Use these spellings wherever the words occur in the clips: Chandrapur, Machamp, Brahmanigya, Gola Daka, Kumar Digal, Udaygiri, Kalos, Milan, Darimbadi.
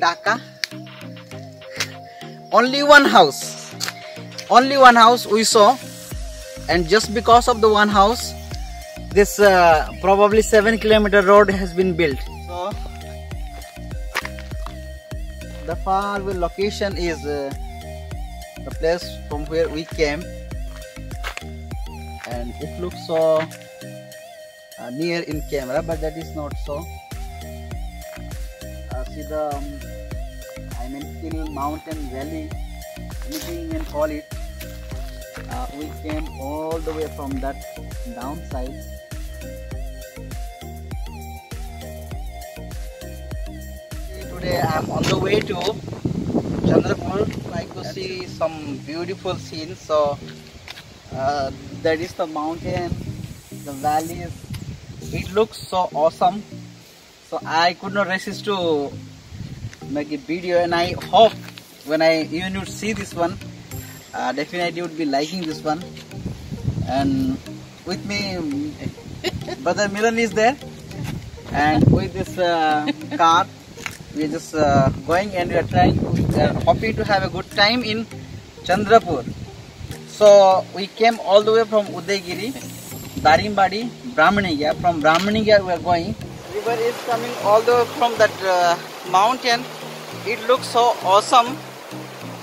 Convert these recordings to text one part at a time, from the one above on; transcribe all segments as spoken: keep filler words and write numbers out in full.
Daka. Only one house. Only one house we saw. And just because of the one house, this uh, probably seven kilometer road has been built. So, the far away location is uh, the place from where we came. And it looks so uh, near in camera, but that is not so. Uh, see the, um, I mean, hill, mountain, valley, anything you can call it. Uh, we came all the way from that downside. Today I am on the way to Chandrapur, like to see some beautiful scenes. So uh, that is the mountain, the valleys. It looks so awesome. So I could not resist to make a video, and I hope when I even would see this one, Uh, definitely would be liking this one. And with me brother Milan is there, and with this uh, car we are just uh, going, and we are trying to uh, hoping to have a good time in Chandrapur. So we came all the way from Udaygiri, Darimbadi, Brahmanigya. From Brahmanigya we are going. River is coming all the way from that uh, mountain. It looks so awesome.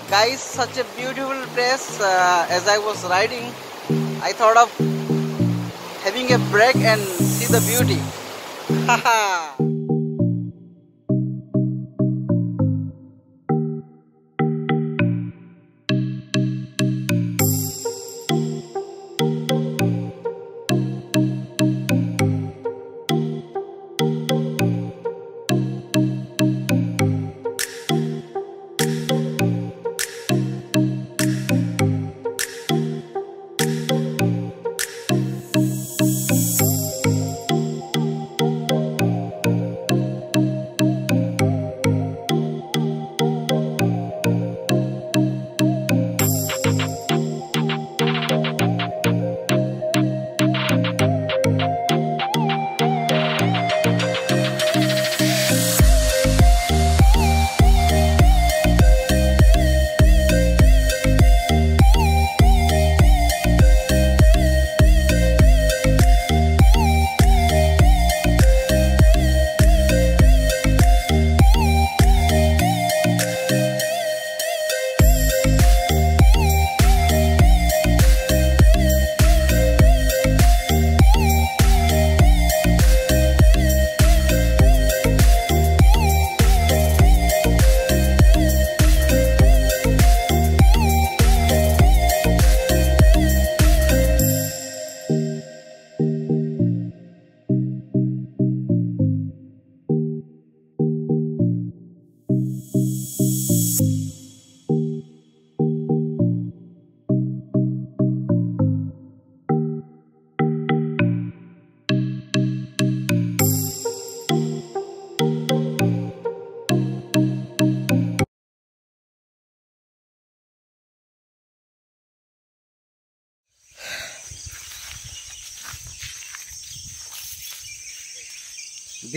Guys, such a beautiful place. Uh, as I was riding, I thought of having a break and see the beauty. Haha!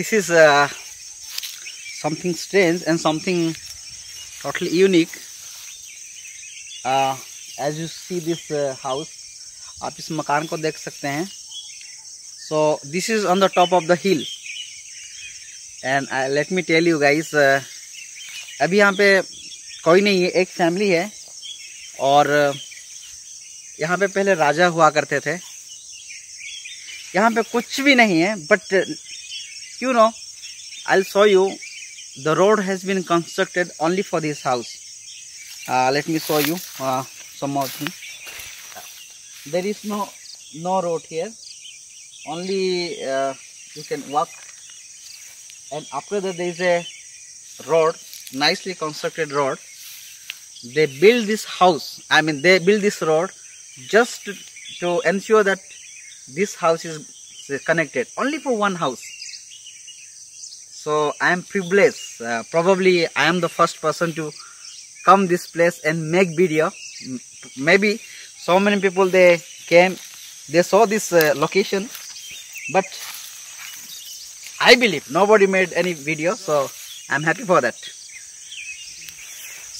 This is uh, something strange and something totally unique. Uh, as you see this uh, house, आप इस मकान को देख सकते हैं. So this is on the top of the hill, and uh, let me tell you guys, uh, अभी यहाँ पे कोई नहीं है, एक फैमिली है, और यहाँ पे पहले राजा हुआ करते थे. यहाँ पे कुछ भी नहीं है, but you know, I'll show you. The road has been constructed only for this house. Uh, let me show you uh, some more things. There is no no road here. Only uh, you can walk. And after that, there is a road, nicely constructed road. They build this house. I mean, they build this road just to, to ensure that this house is connected. Only for one house. So I am privileged. Uh, probably I am the first person to come this place and make video. Maybe so many people they came, they saw this uh, location, but I believe nobody made any video. So I am happy for that.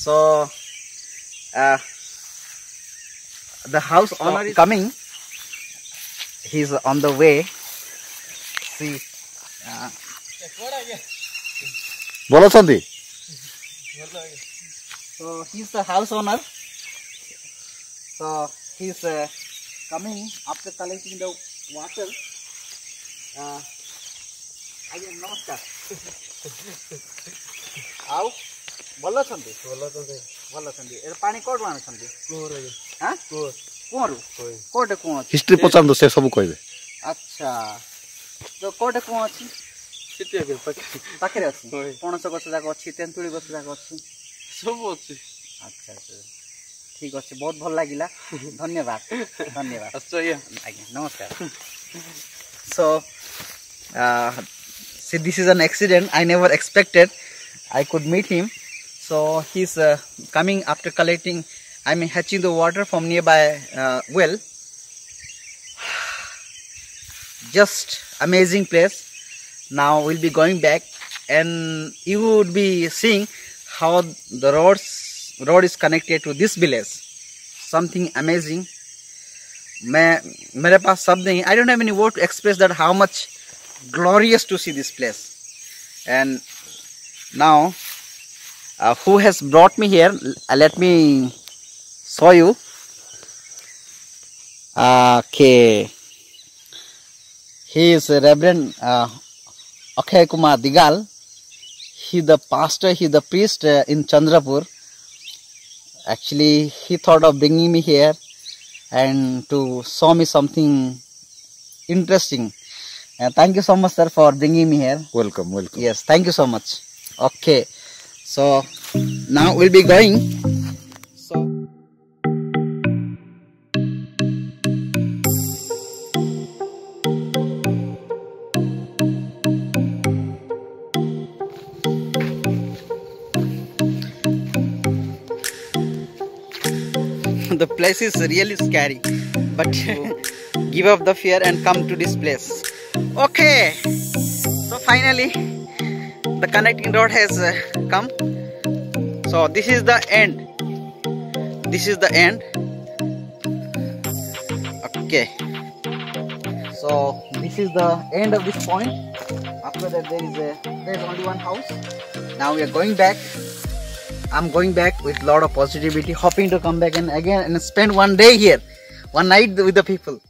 So uh, the house owner is coming. He's on the way. See. Uh, so he's the house owner. So he's uh, coming after collecting the water. Uh, I am not that. How? Bola Sunday. Bola Sunday. Bola Sunday. Er pani kod wana Sunday. Kor. Huh? Kor. Koru. Kor. Kod kono. History pocham do se sabu koi be. Acha. So kod kono achi. Chitya ke pak. Pakre achi. Poncho kosa jaga achi. Tenturi kosa jaga achi. Sabu achi. Acha acha. ठीक अच्छे बहुत भल लागिला धन्यवाद धन्यवाद आश्चर्य आज्ञा नमस्कार so see this is an accident I never expected I could meet him so he is coming after collecting I mean hatching the water from nearby well just amazing place now will be going back and you would be seeing how the roads road is connected to this village something amazing main mere paas sab nahi I don't have any word to express that how much glorious to see this place and now uh, who has brought me here uh, let me show you okay he is Reverend uh, Akshay Kumar Digal he the pastor he the priest uh, in Chandrapur Actually, he thought of bringing me here and to show me something interesting. Uh, thank you so much, sir, for bringing me here. Welcome, welcome. Yes, thank you so much. Okay, so now we'll be going. So. The place is really scary, but give up the fear and come to this place. Okay, so finally the connecting road has uh, come. So this is the end. This is the end. Okay. So this is the end of this point. After that, there is a, there is only one house. Now we are going back. I'm going back with a lot of positivity, hoping to come back and again and spend one day here, one night with the people.